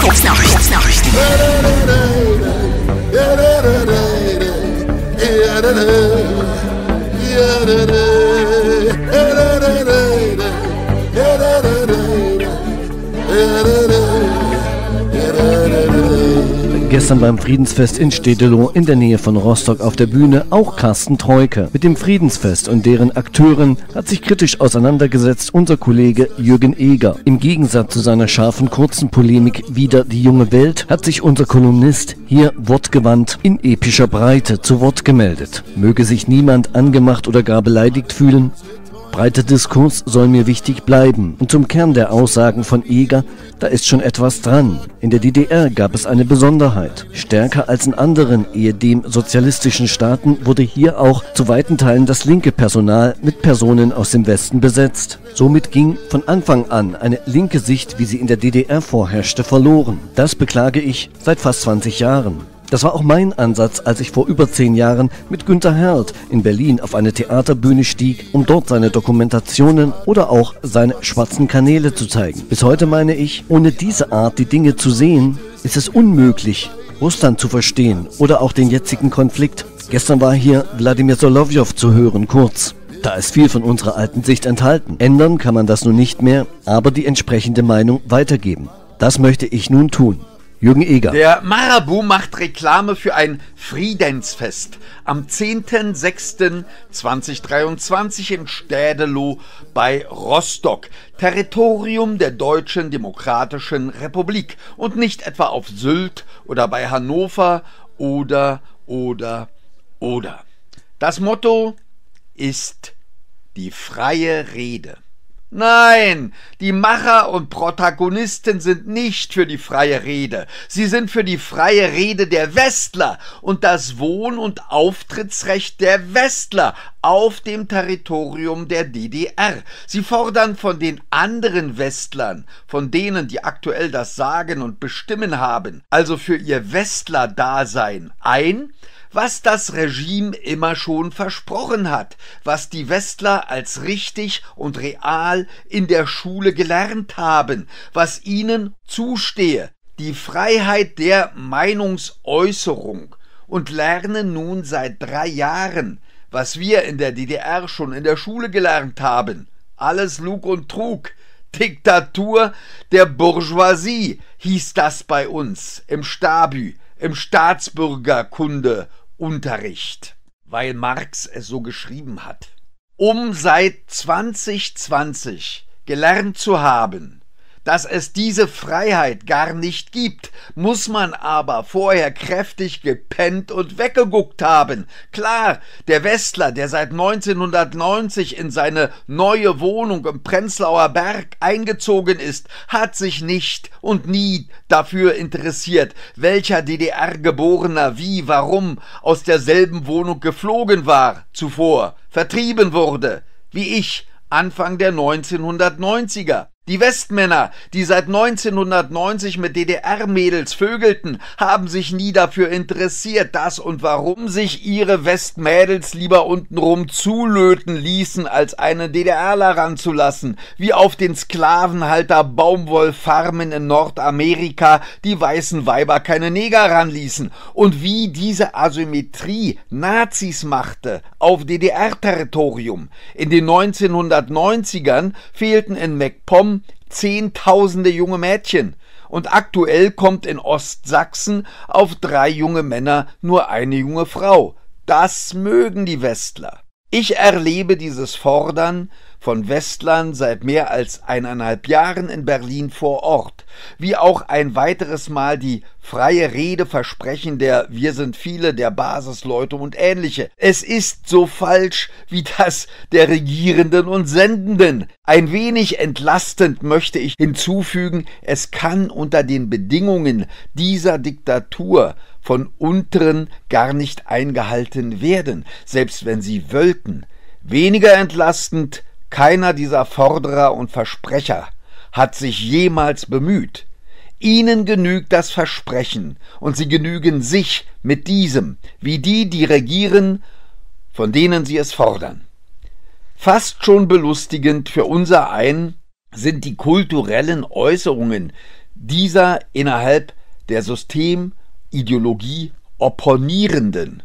Kurznachrichten. Gestern beim Friedensfest in Stäbelow in der Nähe von Rostock auf der Bühne auch Carsten Teuke. Mit dem Friedensfest und deren Akteuren hat sich kritisch auseinandergesetzt unser Kollege Jürgen Eger. Im Gegensatz zu seiner scharfen, kurzen Polemik wider die junge Welt hat sich unser Kolumnist hier wortgewandt in epischer Breite zu Wort gemeldet. Möge sich niemand angemacht oder gar beleidigt fühlen? Breiter Diskurs soll mir wichtig bleiben. Und zum Kern der Aussagen von Eger, da ist schon etwas dran. In der DDR gab es eine Besonderheit. Stärker als in anderen ehedem sozialistischen Staaten wurde hier auch zu weiten Teilen das linke Personal mit Personen aus dem Westen besetzt. Somit ging von Anfang an eine linke Sicht, wie sie in der DDR vorherrschte, verloren. Das beklage ich seit fast 20 Jahren. Das war auch mein Ansatz, als ich vor über 10 Jahren mit Günter Herlt in Berlin auf eine Theaterbühne stieg, um dort seine Dokumentationen oder auch seine schwarzen Kanäle zu zeigen. Bis heute meine ich, ohne diese Art, die Dinge zu sehen, ist es unmöglich, Russland zu verstehen oder auch den jetzigen Konflikt. Gestern war hier Wladimir Solowjov zu hören, kurz. Da ist viel von unserer alten Sicht enthalten. Ändern kann man das nun nicht mehr, aber die entsprechende Meinung weitergeben. Das möchte ich nun tun. Jürgen Eger. Der Marabu macht Reklame für ein Friedensfest am 10.06.2023 in Stäbelow bei Rostock, Territorium der Deutschen Demokratischen Republik und nicht etwa auf Sylt oder bei Hannover oder. Das Motto ist die freie Rede. Nein, die Macher und Protagonisten sind nicht für die freie Rede. Sie sind für die freie Rede der Westler und das Wohn- und Auftrittsrecht der Westler auf dem Territorium der DDR. Sie fordern von den anderen Westlern, von denen, die aktuell das Sagen und Bestimmen haben, also für ihr Westler-Dasein ein, was das Regime immer schon versprochen hat, was die Westler als richtig und real in der Schule gelernt haben, was ihnen zustehe, die Freiheit der Meinungsäußerung, und lernen nun seit 3 Jahren, was wir in der DDR schon in der Schule gelernt haben. Alles Lug und Trug, Diktatur der Bourgeoisie hieß das bei uns im Stabü, im Staatsbürgerkunde Unterricht, weil Marx es so geschrieben hat. Um seit 2020 gelernt zu haben, dass es diese Freiheit gar nicht gibt, muss man aber vorher kräftig gepennt und weggeguckt haben. Klar, der Westler, der seit 1990 in seine neue Wohnung im Prenzlauer Berg eingezogen ist, hat sich nicht und nie dafür interessiert, welcher DDR-Geborener wie, warum aus derselben Wohnung geflogen war, zuvor vertrieben wurde, wie ich Anfang der 1990er. Die Westmänner, die seit 1990 mit DDR-Mädels vögelten, haben sich nie dafür interessiert, dass und warum sich ihre Westmädels lieber untenrum zulöten ließen, als einen DDRler ranzulassen, wie auf den Sklavenhalter Baumwollfarmen in Nordamerika die weißen Weiber keine Neger ranließen, und wie diese Asymmetrie Nazis machte auf DDR-Territorium. In den 1990ern fehlten in MacPom Zehntausende junge Mädchen und aktuell kommt in Ostsachsen auf 3 junge Männer nur eine junge Frau. Das mögen die Westler. Ich erlebe dieses Fordern von Westlern seit mehr als 1,5 Jahren in Berlin vor Ort, wie auch ein weiteres Mal die freie Rede versprechen der Wir sind viele, der Basisleute und ähnliche. Es ist so falsch wie das der Regierenden und Sendenden. Ein wenig entlastend möchte ich hinzufügen, es kann unter den Bedingungen dieser Diktatur von Unteren gar nicht eingehalten werden, selbst wenn sie wollten. Weniger entlastend, keiner dieser Forderer und Versprecher hat sich jemals bemüht. Ihnen genügt das Versprechen und sie genügen sich mit diesem, wie die, die regieren, von denen sie es fordern. Fast schon belustigend für unser Ein, sind die kulturellen Äußerungen dieser innerhalb der Systemideologie opponierenden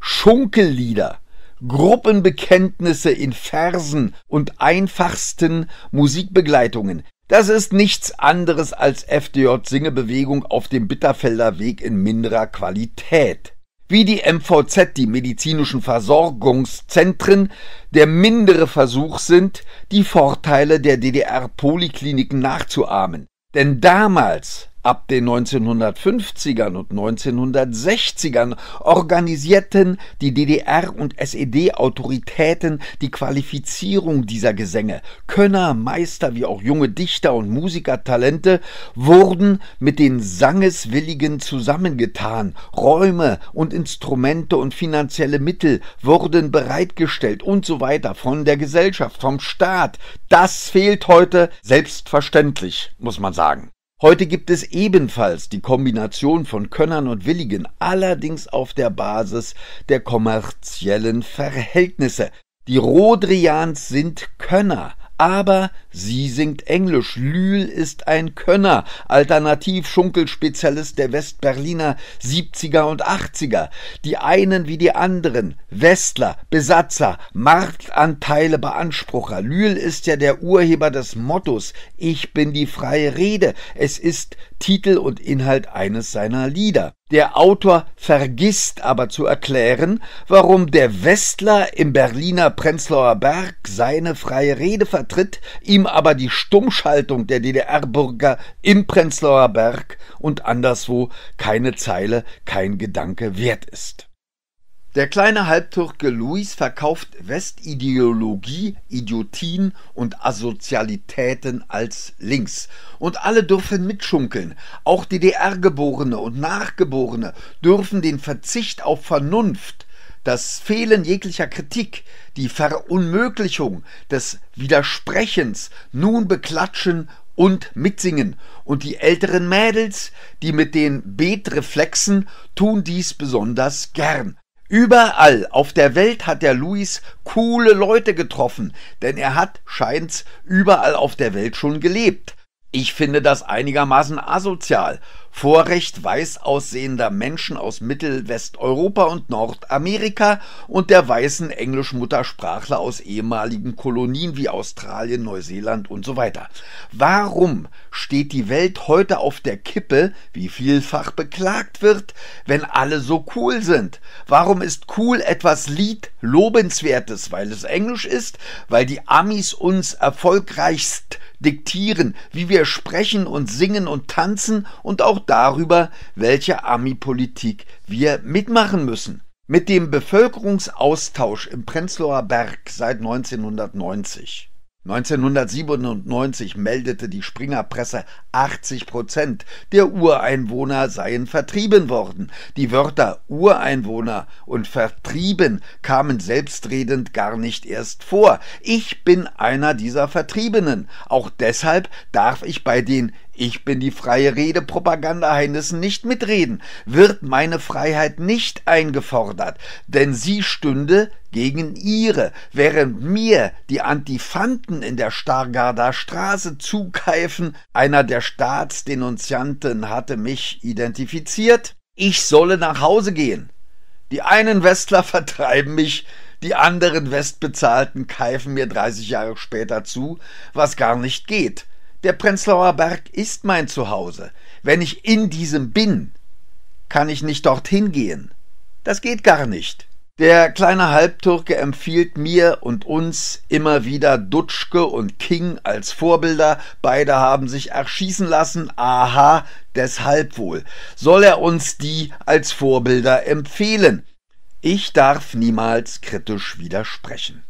Schunkellieder, Gruppenbekenntnisse in Versen und einfachsten Musikbegleitungen. Das ist nichts anderes als FDJ-Singebewegung auf dem Bitterfelder Weg in minderer Qualität. Wie die MVZ, die medizinischen Versorgungszentren, der mindere Versuch sind, die Vorteile der DDR-Polikliniken nachzuahmen. Denn damals, ab den 1950ern und 1960ern, organisierten die DDR- und SED-Autoritäten die Qualifizierung dieser Gesänge. Könner, Meister wie auch junge Dichter und Musikertalente wurden mit den Sangeswilligen zusammengetan. Räume und Instrumente und finanzielle Mittel wurden bereitgestellt und so weiter von der Gesellschaft, vom Staat. Das fehlt heute selbstverständlich, muss man sagen. Heute gibt es ebenfalls die Kombination von Könnern und Willigen, allerdings auf der Basis der kommerziellen Verhältnisse. Die Rodrians sind Könner, aber sie singt Englisch. Lühl ist ein Könner, Alternativ-Schunkelspezialist der Westberliner 70er und 80er. Die einen wie die anderen, Westler, Besatzer, Marktanteile Beansprucher. Lühl ist ja der Urheber des Mottos »Ich bin die freie Rede«. Es ist Titel und Inhalt eines seiner Lieder. Der Autor vergisst aber zu erklären, warum der Westler im Berliner Prenzlauer Berg seine freie Rede vertritt, ihm aber die Stummschaltung der DDR-Bürger im Prenzlauer Berg und anderswo keine Zeile, kein Gedanke wert ist. Der kleine Halbtürke Luis verkauft Westideologie, Idiotien und Asozialitäten als links. Und alle dürfen mitschunkeln. Auch DDR-Geborene und Nachgeborene dürfen den Verzicht auf Vernunft, das Fehlen jeglicher Kritik, die Verunmöglichung des Widersprechens nun beklatschen und mitsingen. Und die älteren Mädels, die mit den Betreflexen, tun dies besonders gern. Überall auf der Welt hat der Luis coole Leute getroffen, denn er hat, scheint's, überall auf der Welt schon gelebt. Ich finde das einigermaßen asozial. Vorrecht weiß aussehender Menschen aus Mittelwesteuropa und Nordamerika und der weißen Englischmuttersprachler aus ehemaligen Kolonien wie Australien, Neuseeland und so weiter. Warum steht die Welt heute auf der Kippe, wie vielfach beklagt wird, wenn alle so cool sind? Warum ist cool etwas Lied Lobenswertes, weil es Englisch ist, weil die Amis uns erfolgreichst diktieren, wie wir sprechen und singen und tanzen und auch darüber, welche Army-Politik wir mitmachen müssen. Mit dem Bevölkerungsaustausch im Prenzlauer Berg seit 1990. 1997 meldete die Springer-Presse, 80% der Ureinwohner seien vertrieben worden. Die Wörter Ureinwohner und vertrieben kamen selbstredend gar nicht erst vor. Ich bin einer dieser Vertriebenen. Auch deshalb darf ich bei den Ich bin die freie Rede Propagandaheimnissen nicht mitreden, wird meine Freiheit nicht eingefordert, denn sie stünde gegen ihre, während mir die Antifanten in der Stargarder Straße zugreifen. Einer der Staatsdenunzianten hatte mich identifiziert. Ich solle nach Hause gehen. Die einen Westler vertreiben mich, die anderen Westbezahlten keifen mir 30 Jahre später zu, was gar nicht geht. Der Prenzlauer Berg ist mein Zuhause. Wenn ich in diesem bin, kann ich nicht dorthin gehen. Das geht gar nicht. Der kleine Halbtürke empfiehlt mir und uns immer wieder Dutschke und King als Vorbilder. Beide haben sich erschießen lassen. Aha, deshalb wohl. Soll er uns die als Vorbilder empfehlen? Ich darf niemals kritisch widersprechen.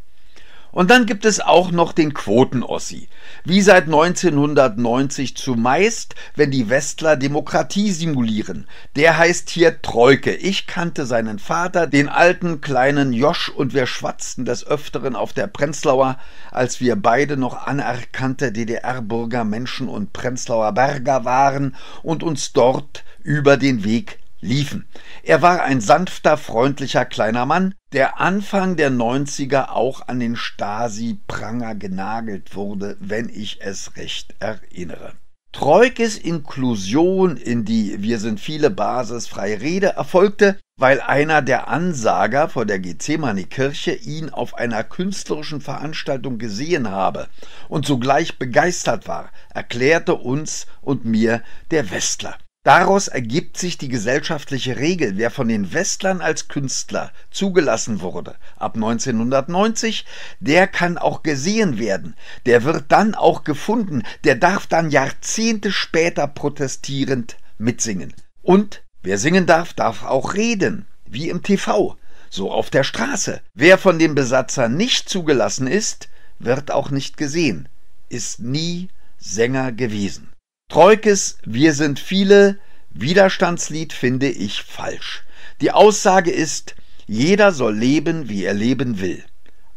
Und dann gibt es auch noch den Quotenossi, wie seit 1990 zumeist, wenn die Westler Demokratie simulieren. Der heißt hier Troyke. Ich kannte seinen Vater, den alten kleinen Josch, und wir schwatzten des Öfteren auf der Prenzlauer, als wir beide noch anerkannte DDR-Bürger, Menschen und Prenzlauer Berger waren und uns dort über den Weg liefen. Er war ein sanfter, freundlicher kleiner Mann, der Anfang der 90er auch an den Stasi-Pranger genagelt wurde, wenn ich es recht erinnere. Troykes Inklusion in die Wir-sind-viele-Basis freie Rede erfolgte, weil einer der Ansager vor der Gethsemane-Kirche ihn auf einer künstlerischen Veranstaltung gesehen habe und sogleich begeistert war, erklärte uns und mir der Westler. Daraus ergibt sich die gesellschaftliche Regel, wer von den Westlern als Künstler zugelassen wurde ab 1990, der kann auch gesehen werden, der wird dann auch gefunden, der darf dann Jahrzehnte später protestierend mitsingen. Und wer singen darf, darf auch reden, wie im TV, so auf der Straße. Wer von den Besatzern nicht zugelassen ist, wird auch nicht gesehen, ist nie Sänger gewesen. Troykes Wir sind viele Widerstandslied finde ich falsch. Die Aussage ist, jeder soll leben, wie er leben will.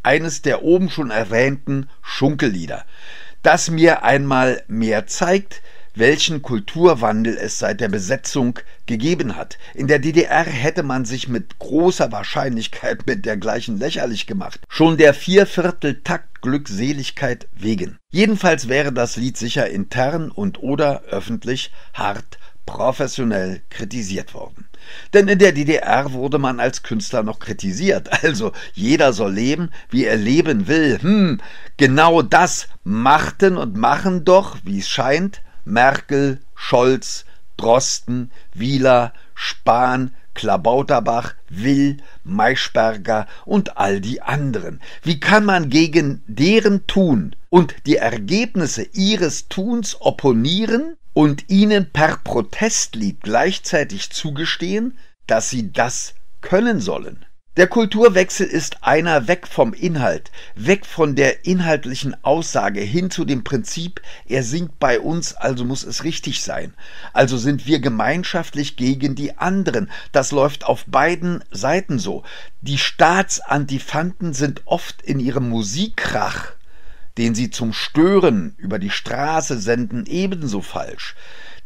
Eines der oben schon erwähnten Schunkellieder, das mir einmal mehr zeigt, welchen Kulturwandel es seit der Besetzung gegeben hat. In der DDR hätte man sich mit großer Wahrscheinlichkeit mit dergleichen lächerlich gemacht. Schon der Viervierteltakt Glückseligkeit wegen. Jedenfalls wäre das Lied sicher intern und oder öffentlich hart professionell kritisiert worden. Denn in der DDR wurde man als Künstler noch kritisiert. Also jeder soll leben, wie er leben will. Genau das machten und machen doch, wie es scheint, Merkel, Scholz, Drosten, Wieler, Spahn, Klabauterbach, Will, Maischberger und all die anderen. Wie kann man gegen deren Tun und die Ergebnisse ihres Tuns opponieren und ihnen per Protestlied gleichzeitig zugestehen, dass sie das können sollen? Der Kulturwechsel ist einer weg vom Inhalt, weg von der inhaltlichen Aussage hin zu dem Prinzip, er singt bei uns, also muss es richtig sein. Also sind wir gemeinschaftlich gegen die anderen. Das läuft auf beiden Seiten so. Die Staatsantifanten sind oft in ihrem Musikkrach, den sie zum Stören über die Straße senden, ebenso falsch.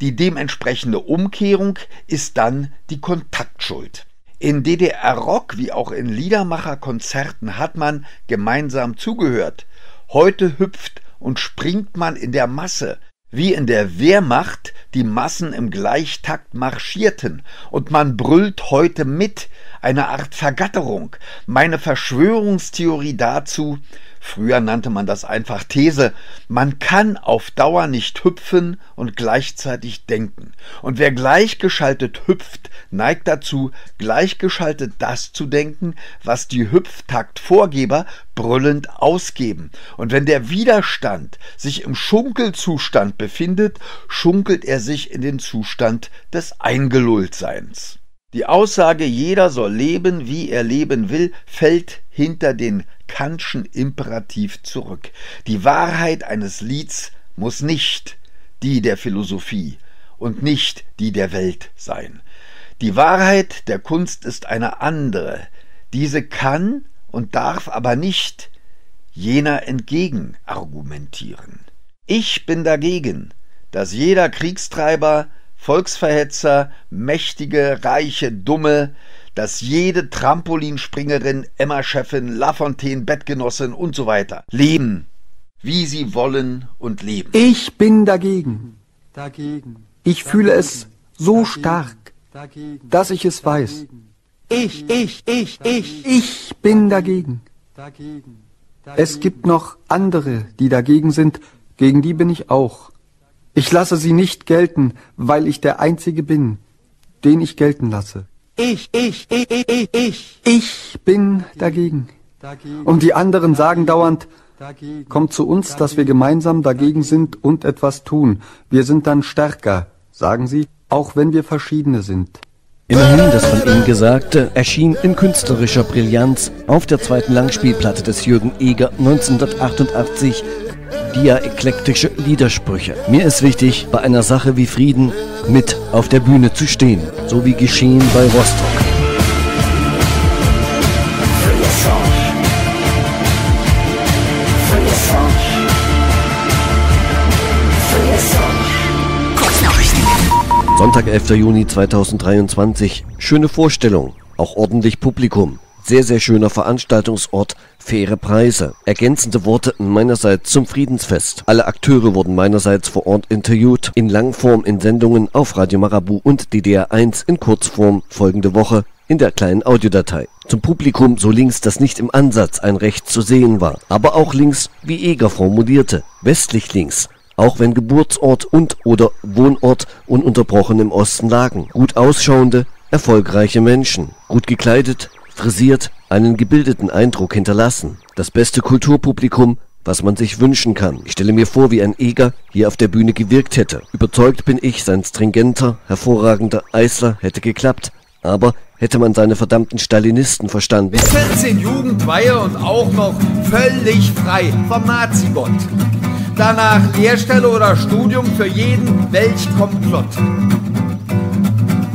Die dementsprechende Umkehrung ist dann die Kontaktschuld. In DDR-Rock wie auch in Liedermacherkonzerten hat man gemeinsam zugehört. Heute hüpft und springt man in der Masse, wie in der Wehrmacht die Massen im Gleichtakt marschierten. Und man brüllt heute mit, eine Art Vergatterung. Meine Verschwörungstheorie dazu, früher nannte man das einfach These, man kann auf Dauer nicht hüpfen und gleichzeitig denken. Und wer gleichgeschaltet hüpft, neigt dazu, gleichgeschaltet das zu denken, was die Hüpftaktvorgeber brüllend ausgeben. Und wenn der Widerstand sich im Schunkelzustand befindet, schunkelt er sich in den Zustand des Eingelulltseins. Die Aussage, jeder soll leben, wie er leben will, fällt hinter den Kantschen Imperativ zurück. Die Wahrheit eines Lieds muss nicht die der Philosophie und nicht die der Welt sein. Die Wahrheit der Kunst ist eine andere. Diese kann und darf aber nicht jener entgegen argumentieren. Ich bin dagegen, dass jeder Kriegstreiber, Volksverhetzer, mächtige, reiche, dumme, dass jede Trampolinspringerin, Emma-Chefin, Lafontaine-Bettgenossin und so weiter leben, wie sie wollen und leben. Ich bin dagegen. Ich fühle es so stark, dass ich es weiß. Ich bin dagegen. Es gibt noch andere, die dagegen sind, gegen die bin ich auch. Ich lasse sie nicht gelten, weil ich der Einzige bin, den ich gelten lasse. Ich bin dagegen. Und die anderen sagen dauernd, kommt zu uns, dass wir gemeinsam dagegen sind und etwas tun. Wir sind dann stärker, sagen sie, auch wenn wir verschiedene sind. Immerhin, das von ihm Gesagte erschien in künstlerischer Brillanz auf der zweiten Langspielplatte des Jürgen Eger 1988, diaeklektische Liedersprüche. Mir ist wichtig, bei einer Sache wie Frieden mit auf der Bühne zu stehen, so wie geschehen bei Rostock. Sonntag, 11. Juni 2023. Schöne Vorstellung, auch ordentlich Publikum. Sehr, sehr schöner Veranstaltungsort, faire Preise. Ergänzende Worte meinerseits zum Friedensfest. Alle Akteure wurden meinerseits vor Ort interviewt, in Langform in Sendungen auf Radio Marabu und DDR1 in Kurzform folgende Woche in der kleinen Audiodatei. Zum Publikum so links, dass nicht im Ansatz ein Recht zu sehen war, aber auch links, wie Eger formulierte, westlich links. Auch wenn Geburtsort und oder Wohnort ununterbrochen im Osten lagen. Gut ausschauende, erfolgreiche Menschen. Gut gekleidet, frisiert, einen gebildeten Eindruck hinterlassen. Das beste Kulturpublikum, was man sich wünschen kann. Ich stelle mir vor, wie ein Eger hier auf der Bühne gewirkt hätte. Überzeugt bin ich, sein stringenter, hervorragender Eisler hätte geklappt. Aber hätte man seine verdammten Stalinisten verstanden. Bis 14 Jugendweihe und auch noch völlig frei vom Nazigott. Danach Lehrstelle oder Studium für jeden Weltkomplott.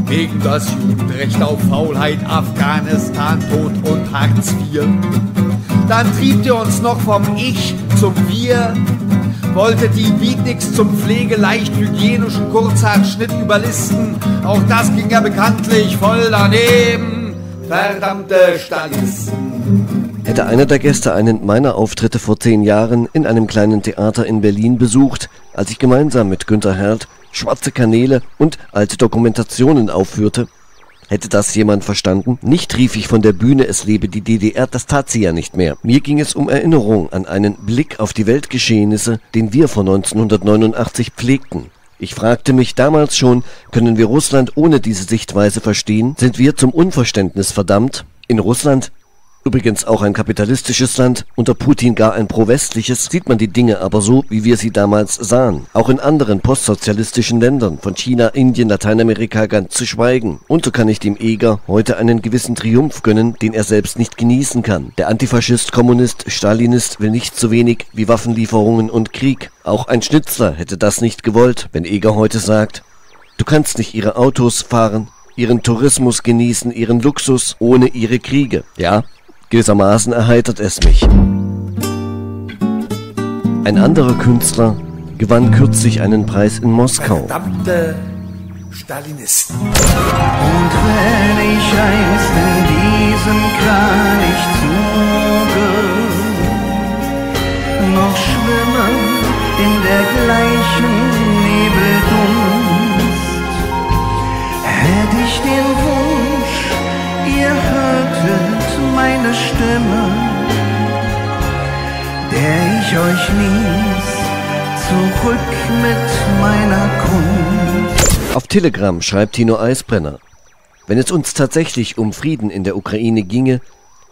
Gegen das Jugendrecht auf Faulheit, Afghanistan, Tod und Hartz IV. Dann triebt ihr uns noch vom Ich zum Wir. Wolltet die Beatniks zum pflegeleicht hygienischen Kurzhaarschnitt überlisten. Auch das ging ja bekanntlich voll daneben. Verdammte Stalinisten. Hätte einer der Gäste einen meiner Auftritte vor 10 Jahren in einem kleinen Theater in Berlin besucht, als ich gemeinsam mit Günter Herlt schwarze Kanäle und alte Dokumentationen aufführte, hätte das jemand verstanden? Nicht rief ich von der Bühne, es lebe die DDR, das tat sie ja nicht mehr. Mir ging es um Erinnerung an einen Blick auf die Weltgeschehnisse, den wir vor 1989 pflegten. Ich fragte mich damals schon, können wir Russland ohne diese Sichtweise verstehen? Sind wir zum Unverständnis verdammt? In Russland, übrigens auch ein kapitalistisches Land, unter Putin gar ein pro-westliches, sieht man die Dinge aber so, wie wir sie damals sahen. Auch in anderen postsozialistischen Ländern, von China, Indien, Lateinamerika ganz zu schweigen. Und so kann ich dem Eger heute einen gewissen Triumph gönnen, den er selbst nicht genießen kann. Der Antifaschist, Kommunist, Stalinist will nicht so wenig wie Waffenlieferungen und Krieg. Auch ein Schnitzler hätte das nicht gewollt, wenn Eger heute sagt, du kannst nicht ihre Autos fahren, ihren Tourismus genießen, ihren Luxus ohne ihre Kriege. Ja? Gewissermaßen erheitert es mich. Ein anderer Künstler gewann kürzlich einen Preis in Moskau. Verdammte Stalinisten. Und wenn ich einst in diesem Kranich zuge, noch schwimmen in der gleichen Nebeldunst, hätte ich den Wunsch, ihr hörtet meine Stimme, der ich euch ließ, zurück mit meiner Kunst. Auf Telegram schreibt Tino Eisbrenner, wenn es uns tatsächlich um Frieden in der Ukraine ginge,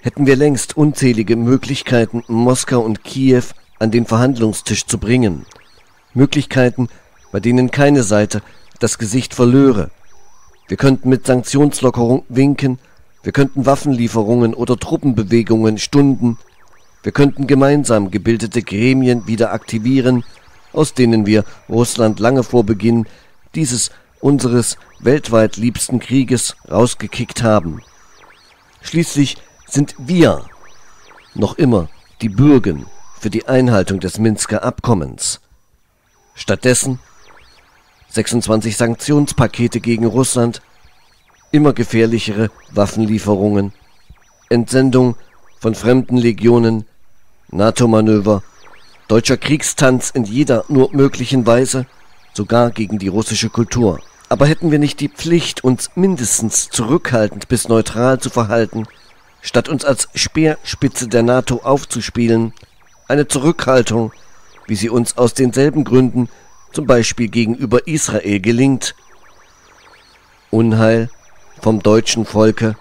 hätten wir längst unzählige Möglichkeiten, Moskau und Kiew an den Verhandlungstisch zu bringen. Möglichkeiten, bei denen keine Seite das Gesicht verlöre. Wir könnten mit Sanktionslockerung winken, wir könnten Waffenlieferungen oder Truppenbewegungen stunden. Wir könnten gemeinsam gebildete Gremien wieder aktivieren, aus denen wir Russland lange vor Beginn dieses unseres weltweit liebsten Krieges rausgekickt haben. Schließlich sind wir noch immer die Bürgen für die Einhaltung des Minsker Abkommens. Stattdessen 26 Sanktionspakete gegen Russland, immer gefährlichere Waffenlieferungen, Entsendung von fremden Legionen, NATO-Manöver, deutscher Kriegstanz in jeder nur möglichen Weise, sogar gegen die russische Kultur. Aber hätten wir nicht die Pflicht, uns mindestens zurückhaltend bis neutral zu verhalten, statt uns als Speerspitze der NATO aufzuspielen, eine Zurückhaltung, wie sie uns aus denselben Gründen, zum Beispiel gegenüber Israel, gelingt? Unheil vom deutschen Volke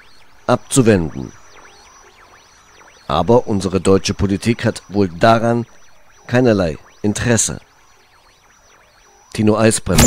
abzuwenden. Aber unsere deutsche Politik hat wohl daran keinerlei Interesse. Tino Eisbrenner.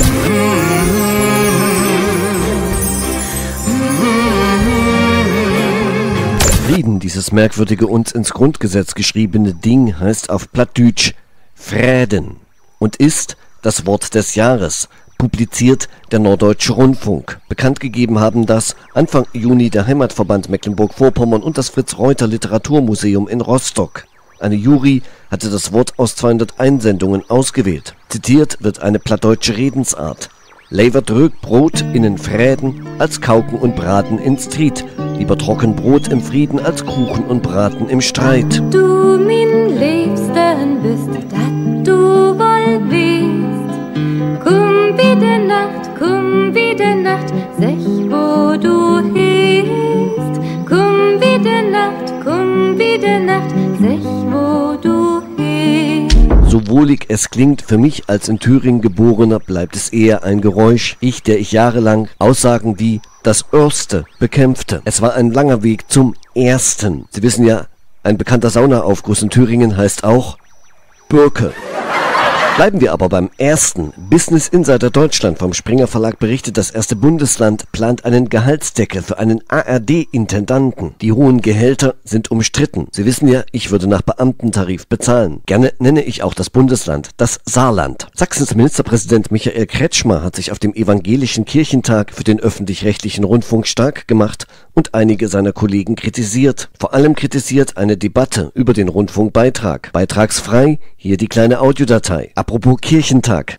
Frieden, dieses merkwürdige, uns ins Grundgesetz geschriebene Ding, heißt auf Plattdütsch Fräden und ist das Wort des Jahres, publiziert der Norddeutsche Rundfunk. Bekannt gegeben haben das Anfang Juni der Heimatverband Mecklenburg-Vorpommern und das Fritz-Reuter-Literaturmuseum in Rostock. Eine Jury hatte das Wort aus 201 Sendungen ausgewählt. Zitiert wird eine plattdeutsche Redensart. Levert Rückbrot in den Fräden als Kauken und Braten in Street. Lieber Trockenbrot im Frieden als Kuchen und Braten im Streit. Du mein Liebsten bist, dat du wohl willst. Komm wie de Nacht, komm wie de Nacht, sech wo du hist. Komm wie de Nacht, komm wie de Nacht, sech wo du hist. So wohlig es klingt, für mich als in Thüringen Geborener bleibt es eher ein Geräusch. Ich, der ich jahrelang Aussagen wie das Erste bekämpfte. Es war ein langer Weg zum Ersten. Sie wissen ja, ein bekannter Saunaaufguss in Thüringen heißt auch Birke. Bleiben wir aber beim Ersten. Business Insider Deutschland vom Springer Verlag berichtet, das erste Bundesland plant einen Gehaltsdeckel für einen ARD-Intendanten. Die hohen Gehälter sind umstritten. Sie wissen ja, ich würde nach Beamtentarif bezahlen. Gerne nenne ich auch das Bundesland, das Saarland. Sachsens Ministerpräsident Michael Kretschmer hat sich auf dem Evangelischen Kirchentag für den öffentlich-rechtlichen Rundfunk stark gemacht und einige seiner Kollegen kritisiert. Vor allem kritisiert eine Debatte über den Rundfunkbeitrag. Beitragsfrei, hier die kleine Audiodatei. Apropos Kirchentag.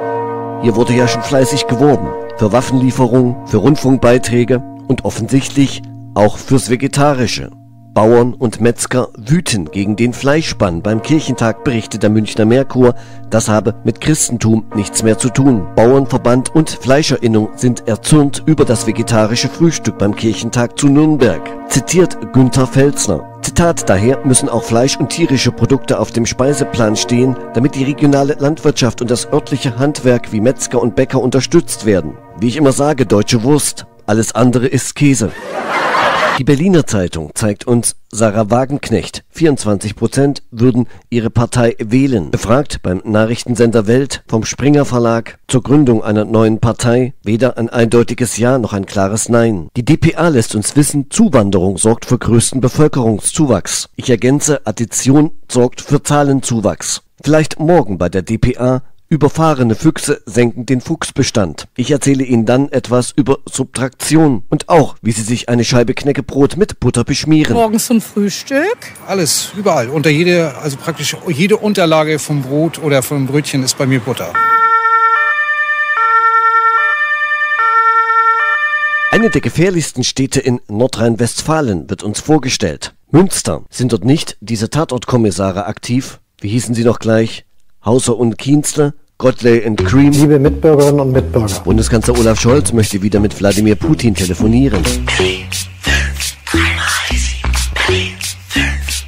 Hier wurde ja schon fleißig geworben. Für Waffenlieferungen, für Rundfunkbeiträge und offensichtlich auch fürs Vegetarische. Bauern und Metzger wüten gegen den Fleischbann. Beim Kirchentag berichtet der Münchner Merkur, das habe mit Christentum nichts mehr zu tun. Bauernverband und Fleischerinnung sind erzürnt über das vegetarische Frühstück beim Kirchentag zu Nürnberg. Zitiert Günter Felsner. Zitat, daher müssen auch Fleisch und tierische Produkte auf dem Speiseplan stehen, damit die regionale Landwirtschaft und das örtliche Handwerk wie Metzger und Bäcker unterstützt werden. Wie ich immer sage, deutsche Wurst, alles andere ist Käse. Die Berliner Zeitung zeigt uns Sarah Wagenknecht. 24% würden ihre Partei wählen. Befragt beim Nachrichtensender Welt vom Springer Verlag zur Gründung einer neuen Partei weder ein eindeutiges Ja noch ein klares Nein. Die DPA lässt uns wissen, Zuwanderung sorgt für größten Bevölkerungszuwachs. Ich ergänze, Addition sorgt für Zahlenzuwachs. Vielleicht morgen bei der DPA. Überfahrene Füchse senken den Fuchsbestand. Ich erzähle Ihnen dann etwas über Subtraktion und auch, wie Sie sich eine Scheibe Knäckebrot mit Butter beschmieren. Morgens zum Frühstück? Alles, überall. Also praktisch jede Unterlage vom Brot oder vom Brötchen ist bei mir Butter. Eine der gefährlichsten Städte in Nordrhein-Westfalen wird uns vorgestellt. Münster. Sind dort nicht diese Tatortkommissare aktiv? Wie hießen sie noch gleich? Hauser und Kienzle? Gottlieb & Cream. Liebe Mitbürgerinnen und Mitbürger. Bundeskanzler Olaf Scholz möchte wieder mit Wladimir Putin telefonieren. 3, 5, 3, 5,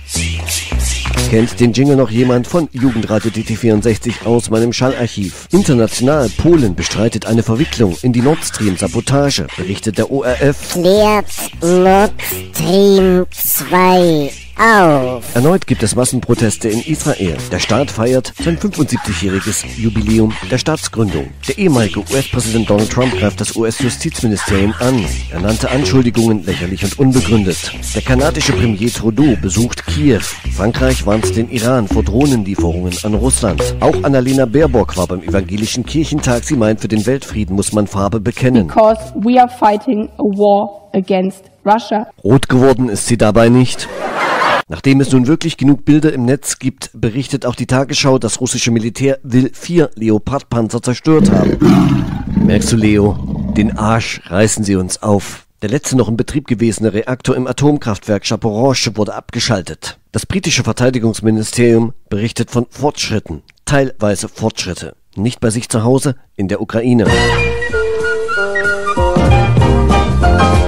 7, 7, 7. Kennt den Jingle noch jemand von Jugendradio DT64 aus meinem Schallarchiv? International, Polen bestreitet eine Verwicklung in die Nord Stream Sabotage, berichtet der ORF. Klärt Nord Stream 2. Auf. Erneut gibt es Massenproteste in Israel. Der Staat feiert sein 75-jähriges Jubiläum der Staatsgründung. Der ehemalige US-Präsident Donald Trump greift das US-Justizministerium an. Er nannte Anschuldigungen lächerlich und unbegründet. Der kanadische Premier Trudeau besucht Kiew. Frankreich warnt den Iran vor Drohnenlieferungen an Russland. Auch Annalena Baerbock war beim Evangelischen Kirchentag. Sie meint, für den Weltfrieden muss man Farbe bekennen. Because we are fighting a war against Russia. Rot geworden ist sie dabei nicht. Nachdem es nun wirklich genug Bilder im Netz gibt, berichtet auch die Tagesschau, das russische Militär will 4 Leopardpanzer zerstört haben. Merkst du, Leo? Den Arsch reißen sie uns auf. Der letzte noch in Betrieb gewesene Reaktor im Atomkraftwerk Chaporosche wurde abgeschaltet. Das britische Verteidigungsministerium berichtet von Fortschritten, teilweise Fortschritte. Nicht bei sich zu Hause, in der Ukraine.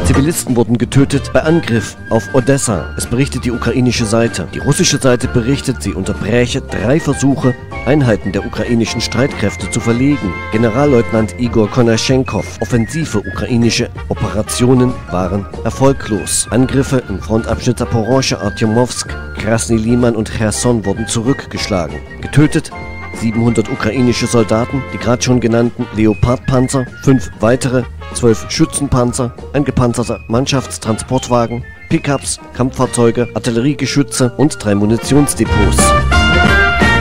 Zivilisten wurden getötet bei Angriff auf Odessa. Es berichtet die ukrainische Seite. Die russische Seite berichtet, sie unterbräche 3 Versuche, Einheiten der ukrainischen Streitkräfte zu verlegen. Generalleutnant Igor Konaschenkow. Offensive ukrainische Operationen waren erfolglos. Angriffe im Frontabschnitt Saporosche, Artjomowsk, Krasny Liman und Cherson wurden zurückgeschlagen. Getötet 700 ukrainische Soldaten, die gerade schon genannten Leopardpanzer, 5 weitere, 12 Schützenpanzer, ein gepanzerter Mannschaftstransportwagen, Pickups, Kampffahrzeuge, Artilleriegeschütze und 3 Munitionsdepots.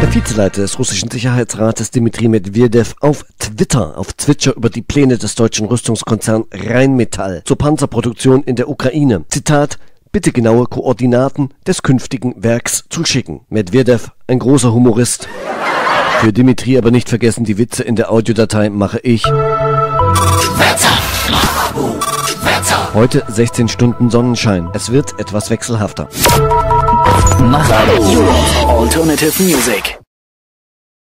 Der Vizeleiter des russischen Sicherheitsrates Dmitri Medvedev auf Twitter auf Zwitscher über die Pläne des deutschen Rüstungskonzerns Rheinmetall zur Panzerproduktion in der Ukraine. Zitat, bitte genaue Koordinaten des künftigen Werks zuschicken. Medvedev, ein großer Humorist. Für Dimitri aber nicht vergessen, die Witze in der Audiodatei mache ich. Heute 16 Stunden Sonnenschein. Es wird etwas wechselhafter. Alternative Music.